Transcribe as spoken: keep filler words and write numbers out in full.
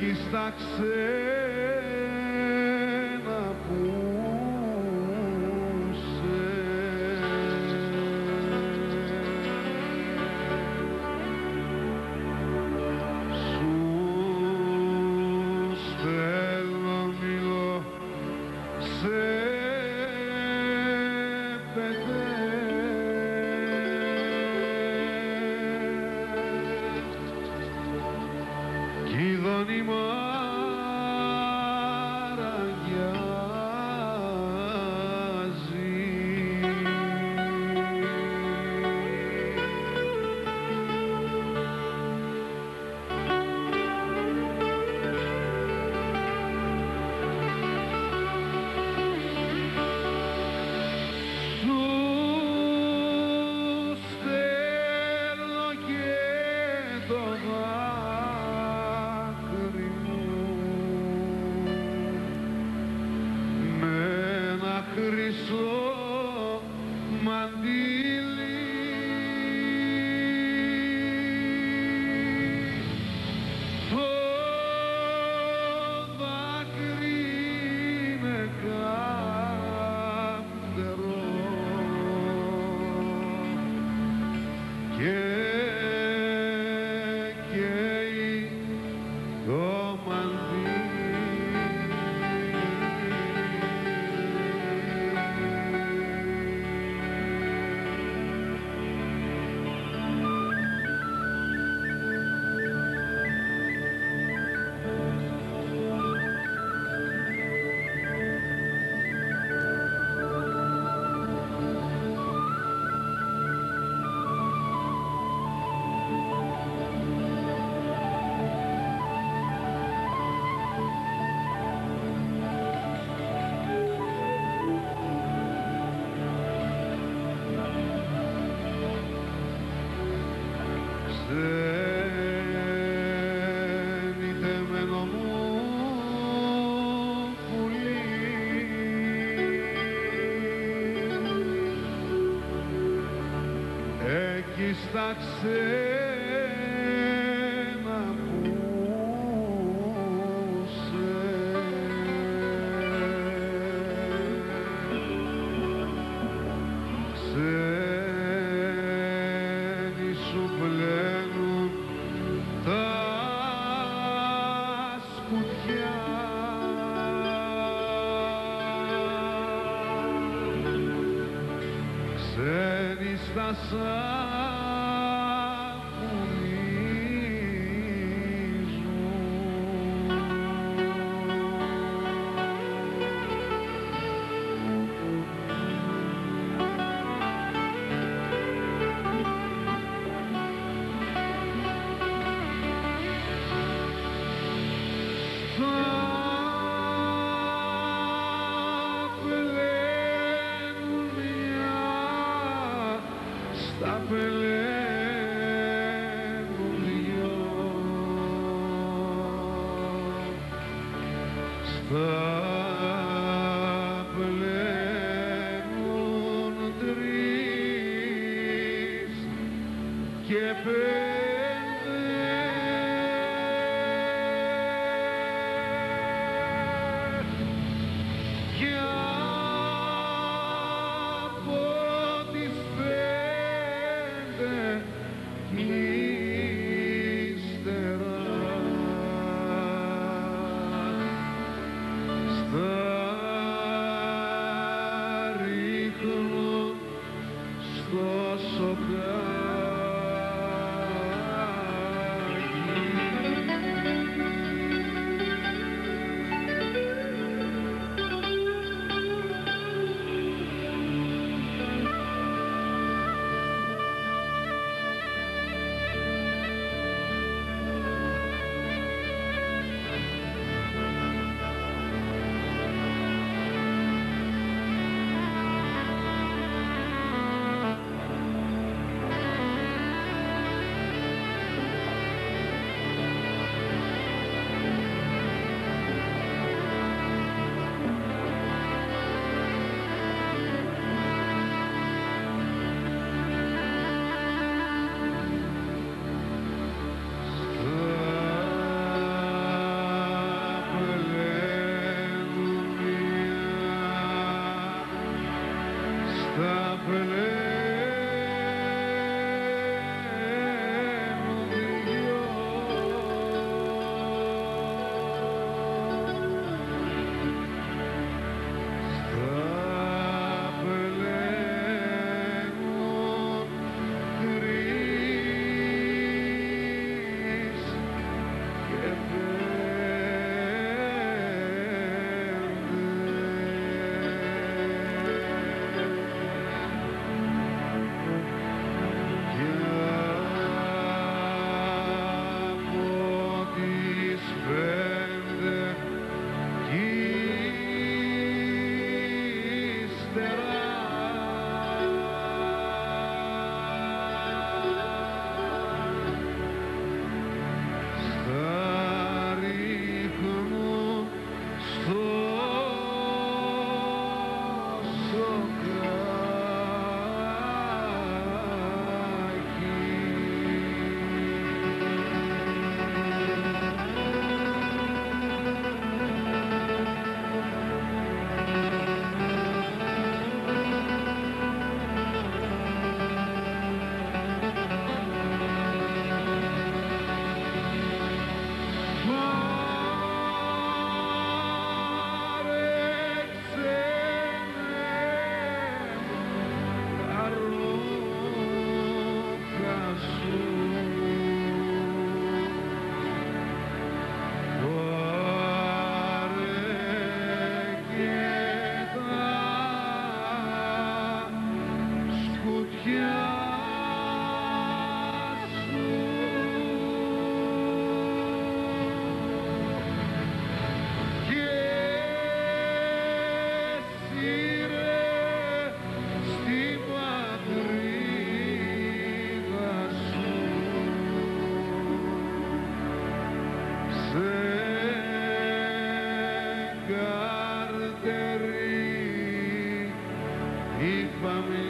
εκεί στα ξένα που σε. Σου θέλω μιλώ σε παιδί. Κι μαραγιάζει τους θέλω και το χρυσό μαντήλι το δάκρυ με καπτερό και καίει το μαντήλι. Εκεί στα ξένα που σε. Ξένοι σου πλένουν τα σκουτιά. Ξένοι στα σαν τα πελαίνουν δυο στα πελαίνουν τρεις και πέντε για είπαμε